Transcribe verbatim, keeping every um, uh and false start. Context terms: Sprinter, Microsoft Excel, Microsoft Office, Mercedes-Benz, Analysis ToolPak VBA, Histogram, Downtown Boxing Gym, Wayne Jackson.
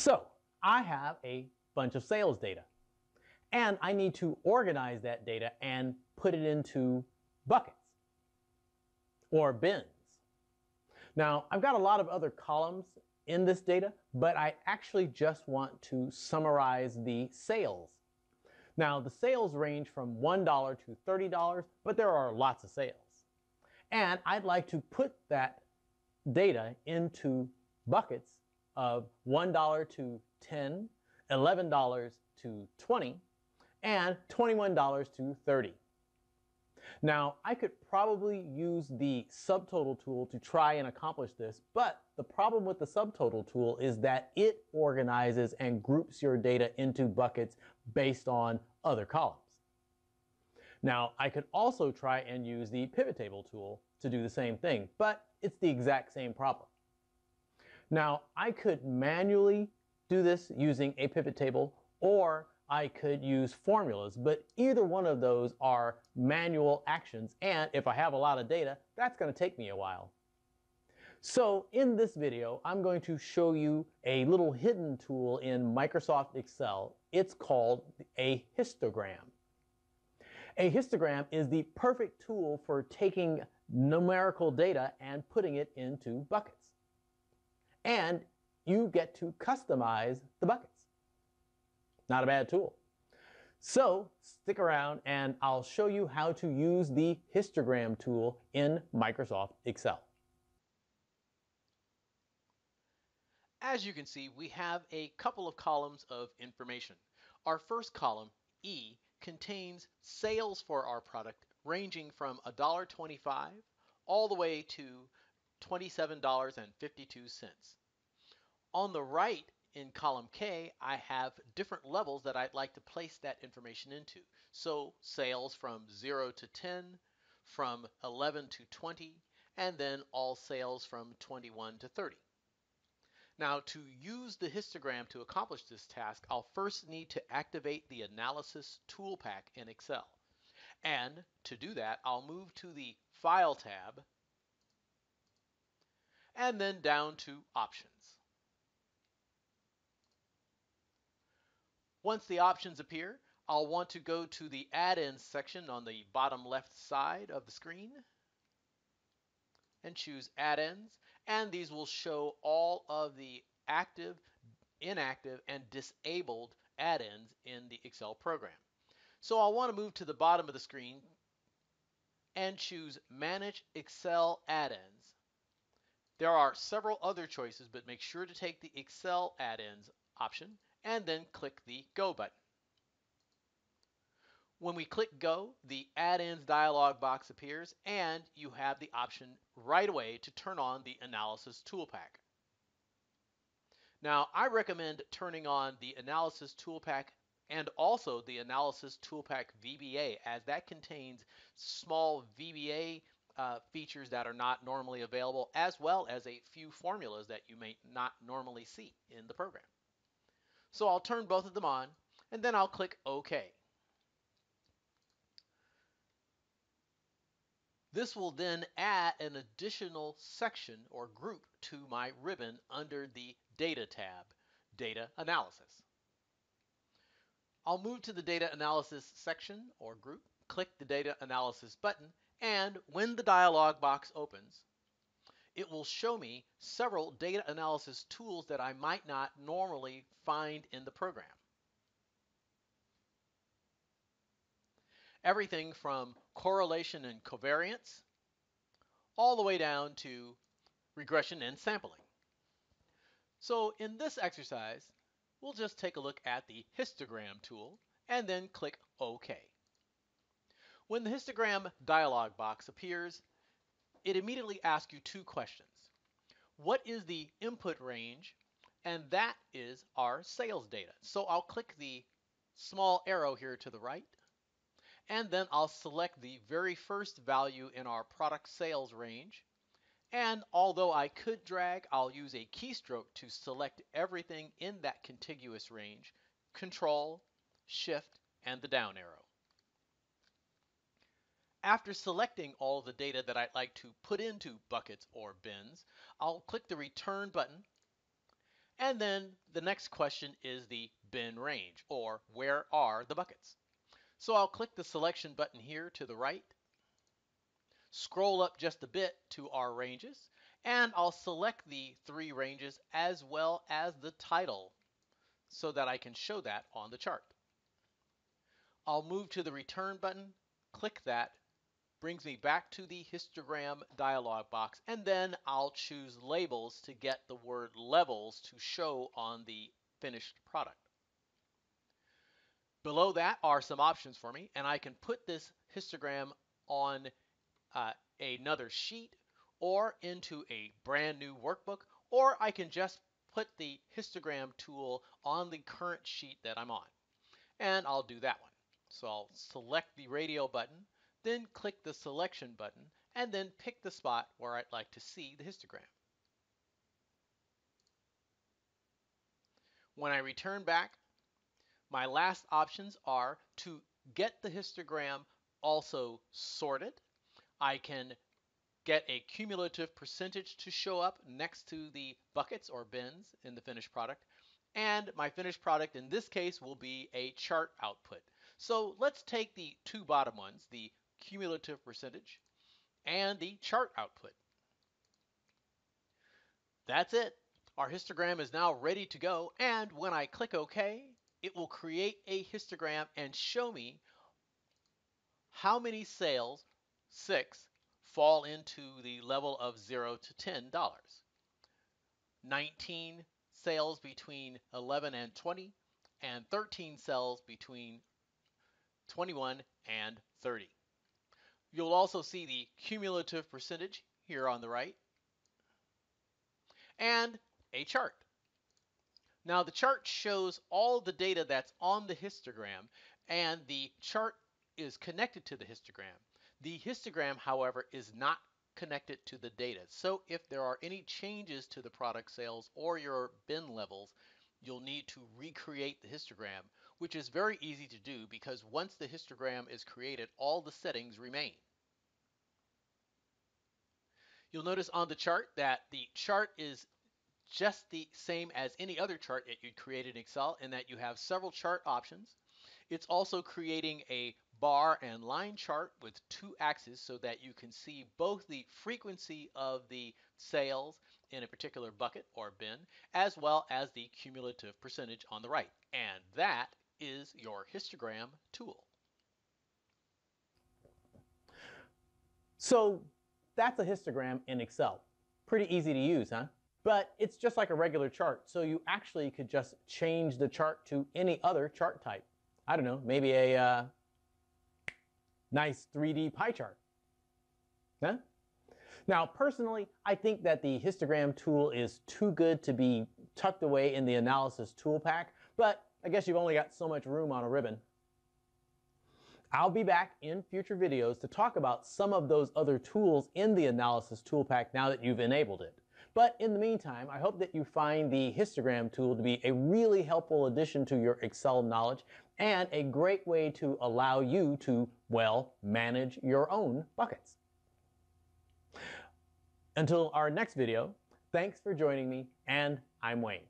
So I have a bunch of sales data, and I need to organize that data and put it into buckets or bins. Now, I've got a lot of other columns in this data, but I actually just want to summarize the sales. Now, the sales range from one dollar to thirty dollars, but there are lots of sales. And I'd like to put that data into buckets of one dollar to ten dollars, eleven dollars to twenty dollars, and twenty-one dollars to thirty dollars. Now, I could probably use the subtotal tool to try and accomplish this, but the problem with the subtotal tool is that it organizes and groups your data into buckets based on other columns. Now, I could also try and use the pivot table tool to do the same thing, but it's the exact same problem. Now, I could manually do this using a pivot table, or I could use formulas, but either one of those are manual actions, and if I have a lot of data, that's going to take me a while. So in this video, I'm going to show you a little hidden tool in Microsoft Excel. It's called a histogram. A histogram is the perfect tool for taking numerical data and putting it into buckets. And you get to customize the buckets. Not a bad tool. So stick around and I'll show you how to use the histogram tool in Microsoft Excel. As you can see, we have a couple of columns of information. Our first column, E, contains sales for our product ranging from one dollar and twenty-five cents all the way to twenty-seven dollars and fifty-two cents. On the right, in column K, I have different levels that I'd like to place that information into. So sales from zero to ten, from eleven to twenty, and then all sales from twenty-one to thirty. Now, to use the histogram to accomplish this task, I'll first need to activate the Analysis ToolPak in Excel. And to do that, I'll move to the File tab, and then down to Options. Once the options appear, I'll want to go to the add-ins section on the bottom left side of the screen and choose add-ins, and these will show all of the active, inactive, and disabled add-ins in the Excel program. So I'll want to move to the bottom of the screen and choose Manage Excel Add-ins. There are several other choices, but make sure to take the Excel Add-ins option and then click the Go button. When we click Go, the Add-ins dialog box appears, and you have the option right away to turn on the Analysis ToolPak. Now, I recommend turning on the Analysis ToolPak and also the Analysis ToolPak V B A, as that contains small V B A uh, features that are not normally available, as well as a few formulas that you may not normally see in the program. So I'll turn both of them on, and then I'll click OK. This will then add an additional section or group to my ribbon under the Data tab, Data Analysis. I'll move to the Data Analysis section or group, click the Data Analysis button, and when the dialog box opens, it will show me several data analysis tools that I might not normally find in the program. Everything from correlation and covariance all the way down to regression and sampling. So in this exercise, we'll just take a look at the histogram tool and then click OK. When the histogram dialog box appears, it immediately asks you two questions. What is the input range? And that is our sales data. So I'll click the small arrow here to the right, and then I'll select the very first value in our product sales range. And although I could drag, I'll use a keystroke to select everything in that contiguous range, Control, Shift, and the down arrow. After selecting all the data that I'd like to put into buckets or bins, I'll click the Return button And then the next question is the bin range, or where are the buckets? So I'll click the selection button here to the right, scroll up just a bit to our ranges, and I'll select the three ranges as well as the title so that I can show that on the chart. I'll move to the return button, click that, brings me back to the histogram dialog box, and then I'll choose labels to get the word levels to show on the finished product. Below that are some options for me, and I can put this histogram on uh, another sheet or into a brand new workbook, or I can just put the histogram tool on the current sheet that I'm on, and I'll do that one. So I'll select the radio button, then click the selection button, and then pick the spot where I'd like to see the histogram. When I return back, my last options are to get the histogram also sorted. I can get a cumulative percentage to show up next to the buckets or bins in the finished product, and my finished product in this case will be a chart output. So let's take the two bottom ones, the cumulative percentage and the chart output. That's it. Our histogram is now ready to go, and when I click OK, it will create a histogram and show me how many sales, six, fall into the level of zero to ten dollars. nineteen sales between eleven and twenty, and thirteen sales between twenty-one and thirty. You'll also see the cumulative percentage here on the right and a chart. Now the chart shows all the data that's on the histogram, and the chart is connected to the histogram. The histogram, however, is not connected to the data. So if there are any changes to the product sales or your bin levels, you'll need to recreate the histogram, which is very easy to do because once the histogram is created, all the settings remain. You'll notice on the chart that the chart is just the same as any other chart that you'd create in Excel in that you have several chart options. It's also creating a bar and line chart with two axes so that you can see both the frequency of the sales in a particular bucket or bin, as well as the cumulative percentage on the right. And that is your histogram tool. So that's a histogram in Excel. Pretty easy to use, huh? But it's just like a regular chart, so you actually could just change the chart to any other chart type. I don't know, maybe a uh, nice three D pie chart. Huh? Now, personally, I think that the histogram tool is too good to be tucked away in the analysis tool pack, but I guess you've only got so much room on a ribbon. I'll be back in future videos to talk about some of those other tools in the analysis tool pack now that you've enabled it. But in the meantime, I hope that you find the histogram tool to be a really helpful addition to your Excel knowledge and a great way to allow you to, well, manage your own buckets. Until our next video, thanks for joining me, and I'm Wayne.